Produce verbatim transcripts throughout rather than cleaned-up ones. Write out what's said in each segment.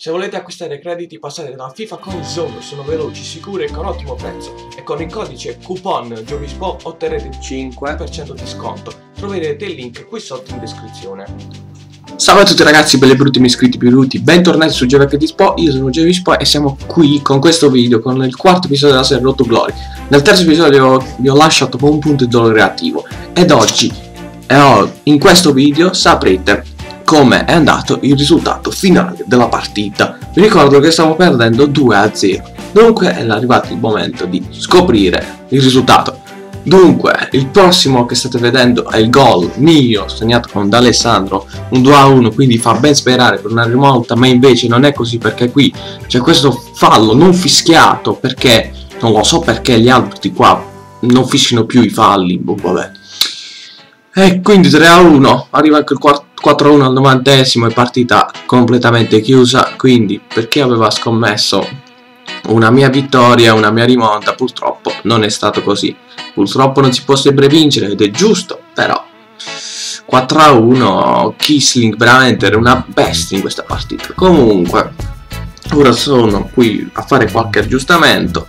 Se volete acquistare crediti passate da FIFA Coinzone, sono veloci, sicuri e con ottimo prezzo. E con il codice coupon GIOVISPO otterrete il cinque per cento di sconto. Troverete il link qui sotto in descrizione. Salve a tutti ragazzi, belli e brutti, mi iscritti più brutti, bentornati su GIOVISPO, io sono GIOVISPO e siamo qui con questo video, con il quarto episodio della serie RottoGlory. Nel terzo episodio vi ho lasciato con un punto di dolore reattivo. Ed oggi, eh, in questo video, saprete come è andato il risultato finale della partita. Vi ricordo che stavo perdendo due a zero, dunque è arrivato il momento di scoprire il risultato. Dunque il prossimo che state vedendo è il gol mio segnato con D'Alessandro, un due a uno, quindi fa ben sperare per una rimonta, ma invece non è così, perché qui c'è questo fallo non fischiato, perché non lo so perché gli arbitri qua non fischiano più i falli, boh, vabbè. E quindi tre a uno, arriva anche il quarto, quattro a uno al novantesimo, è partita completamente chiusa. Quindi per chi aveva scommesso una mia vittoria, una mia rimonta, purtroppo non è stato così. Purtroppo non si può sempre vincere ed è giusto, però quattro a uno, Kissling veramente era una bestia in questa partita. Comunque ora sono qui a fare qualche aggiustamento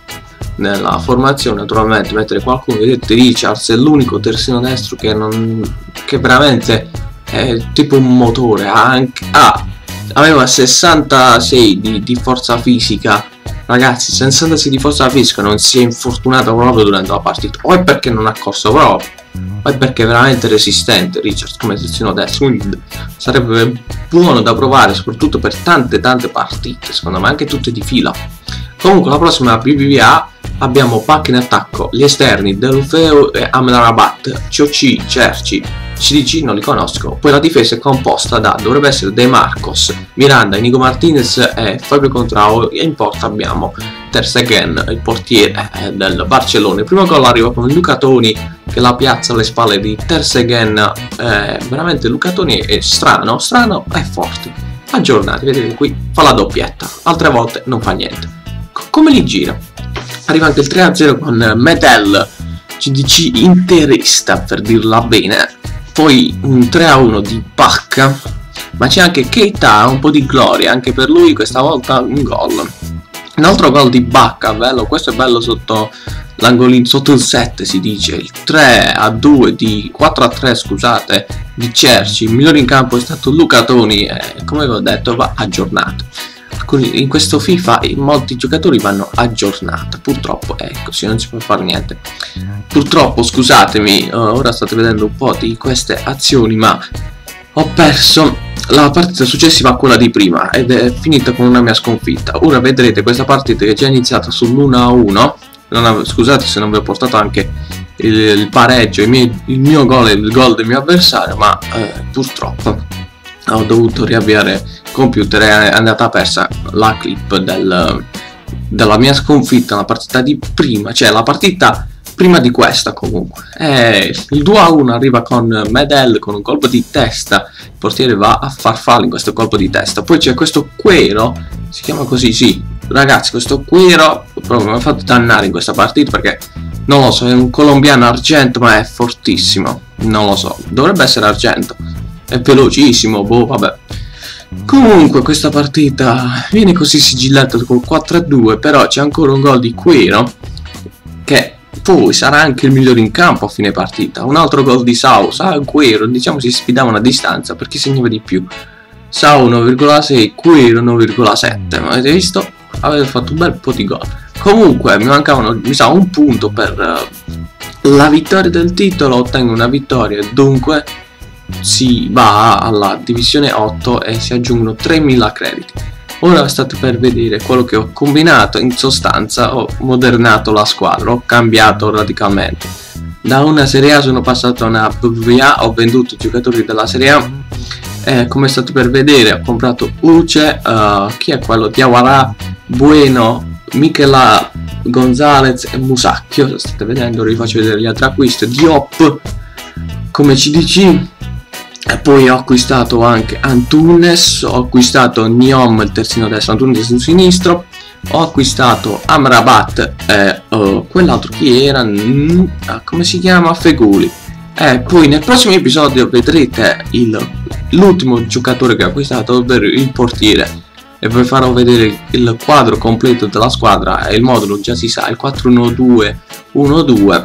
nella formazione, naturalmente mettere qualcuno. Vedete, Richard è l'unico terzino destro che non che veramente è tipo un motore, anche, ah, aveva sessantasei di, di forza fisica. Ragazzi, sessantasei di forza fisica, non si è infortunato proprio durante la partita. O è perché non ha corso proprio, o è perché è veramente resistente Richard come terzino destro. Quindi sarebbe buono da provare, soprattutto per tante tante partite, secondo me, anche tutte di fila. Comunque la prossima B B V A abbiamo Bacca in attacco, gli esterni Delufeo e Amenarabat, Ciocci, Cerci, C D C non li conosco. Poi la difesa è composta da, dovrebbe essere De Marcos, Miranda, Inigo Martinez e Fabio Contrao, e in porta abbiamo Ter Stegen, il portiere del Barcellona. Il primo gol arriva con Luca Toni che la piazza alle spalle di Ter Stegen. Eh, veramente Luca Toni è strano, strano e forte. Aggiornati, vedete qui fa la doppietta, altre volte non fa niente. C come li gira? Arriva anche il tre a zero con Metel, C D C interista per dirla bene. Poi un tre a uno di Bacca, ma c'è anche Keita, un po' di gloria anche per lui, questa volta un gol. Un altro gol di Bacca, bello, questo è bello sotto l'angolino, sotto il sette si dice, il tre a due di quattro a tre scusate, di Cerci. Il migliore in campo è stato Luca Toni e come vi ho detto va aggiornato. In questo FIFA molti giocatori vanno aggiornati, purtroppo è così, non si può fare niente. Purtroppo, scusatemi, ora state vedendo un po' di queste azioni, ma ho perso la partita successiva a quella di prima ed è finita con una mia sconfitta. Ora vedrete questa partita che è già iniziata sull'uno a uno, scusate se non vi ho portato anche il, il pareggio, il mio, mio gol e il gol del mio avversario, ma eh, purtroppo ho dovuto riavviare il computer, è andata persa la clip del, della mia sconfitta, la partita di prima, cioè la partita prima di questa. Comunque eh, il due a uno arriva con Medel con un colpo di testa, il portiere va a far fallo in questo colpo di testa. Poi c'è questo Quero, si chiama così, sì ragazzi, questo Quero proprio mi ha fatto dannare in questa partita, perché non lo so, è un colombiano argento ma è fortissimo, non lo so, dovrebbe essere argento, è velocissimo, boh, vabbè. Comunque questa partita viene così sigillata col quattro a due, però c'è ancora un gol di Quero che poi sarà anche il migliore in campo a fine partita. Un altro gol di Sao, Sao e Quero, diciamo si sfidavano a distanza perché segnava di più. Sao uno virgola sei, Quero uno virgola sette, ma avete visto? Avete fatto un bel po' di gol. Comunque mi mancavano, mi sa, un punto per uh, la vittoria del titolo, ottengo una vittoria, dunque si va alla divisione otto e si aggiungono tremila crediti. Ora state per vedere quello che ho combinato. In sostanza ho modernato la squadra, ho cambiato radicalmente. Da una Serie A sono passato a una B B V A, ho venduto i giocatori della Serie A e, come state per vedere, ho comprato Uce, uh, chi è quello? Diawara, Bueno, Michela Gonzalez e Musacchio. State vedendo, vi faccio vedere gli altri acquisti. Diop come C D C. E poi ho acquistato anche Antunes, ho acquistato Nyom il terzino destro, Antunes sul sinistro, ho acquistato Amrabat e uh, quell'altro chi era, mm, come si chiama, Feguli. E poi nel prossimo episodio vedrete l'ultimo giocatore che ho acquistato, ovvero il portiere. e per farvi vedere il quadro completo della squadra e il modulo già si sa, il quattro uno due uno due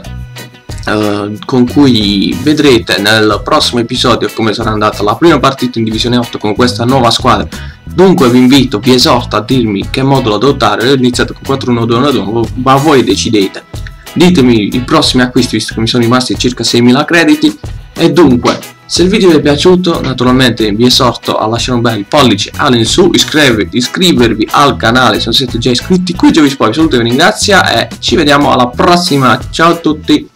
eh, con cui vedrete nel prossimo episodio come sarà andata la prima partita in divisione otto con questa nuova squadra. Dunque vi invito, vi esorto a dirmi che modulo adottare. Io ho iniziato con quattro uno due uno due, ma voi decidete, ditemi i prossimi acquisti visto che mi sono rimasti circa seimila crediti. E dunque, se il video vi è piaciuto, naturalmente vi esorto a lasciare un bel pollice all'insù, iscrivervi, iscrivervi al canale se non siete già iscritti. Qui GIOVISPO vi saluto e vi ringrazio e ci vediamo alla prossima, ciao a tutti!